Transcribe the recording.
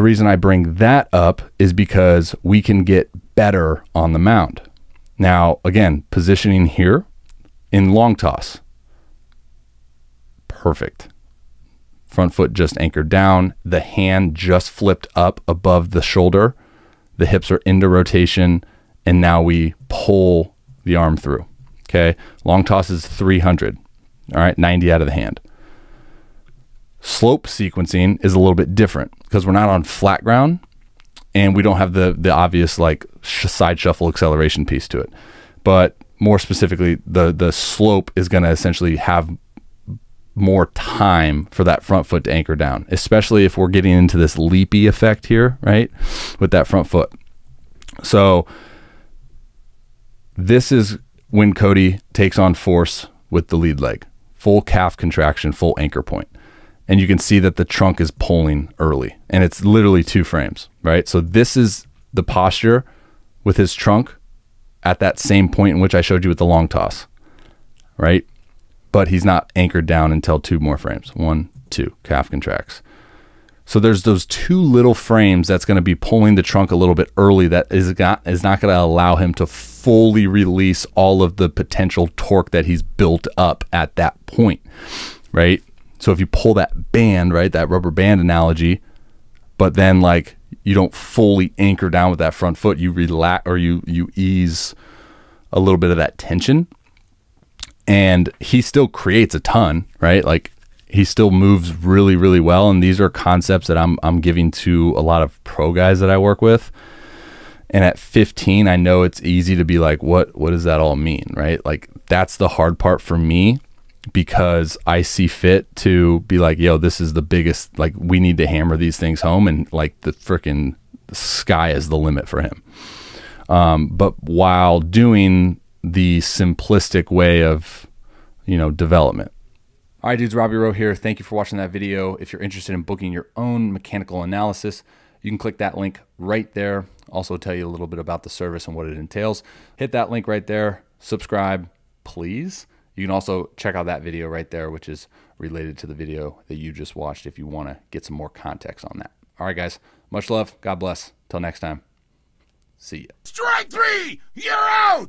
The reason I bring that up is because we can get better on the mound. Now, again, positioning here in long toss. Perfect. Front foot just anchored down. The hand just flipped up above the shoulder. The hips are into rotation. And now we pull the arm through. Okay. Long toss is 300. All right. 90 out of the hand. Slope sequencing is a little bit different because we're not on flat ground and we don't have the obvious like side shuffle acceleration piece to it. But more specifically, the slope is going to essentially have more time for that front foot to anchor down, especially if we're getting into this leapy effect here, right? With that front foot. So this is when Cody takes on force with the lead leg, full calf contraction, full anchor point. And you can see that the trunk is pulling early and it's literally 2 frames, right? So this is the posture with his trunk at that same point in which I showed you with the long toss, right? But he's not anchored down until 2 more frames. 1, 2, calf contracts. So there's those 2 little frames that's going to be pulling the trunk a little bit early that is not going to allow him to fully release all of the potential torque that he's built up at that point, right? So if you pull that band, right, that rubber band analogy, but then like you don't fully anchor down with that front foot, you relax or you ease a little bit of that tension, and he still creates a ton, right? Like he still moves really, really well. And these are concepts that I'm giving to a lot of pro guys that I work with. And at 15, I know it's easy to be like, what does that all mean? Right? Like that's the hard part for me, because I see fit to be like, yo, this is the biggest, like we need to hammer these things home, and like the freaking sky is the limit for him. But while doing the simplistic way of, you know, development. All right, dudes, Robbie Rowe here. Thank you for watching that video. If you're interested in booking your own mechanical analysis, you can click that link right there. Also tell you a little bit about the service and what it entails. Hit that link right there. Subscribe, please. You can also check out that video right there, which is related to the video that you just watched if you want to get some more context on that. All right, guys, much love. God bless. Till next time. See ya. Strike 3, you're out!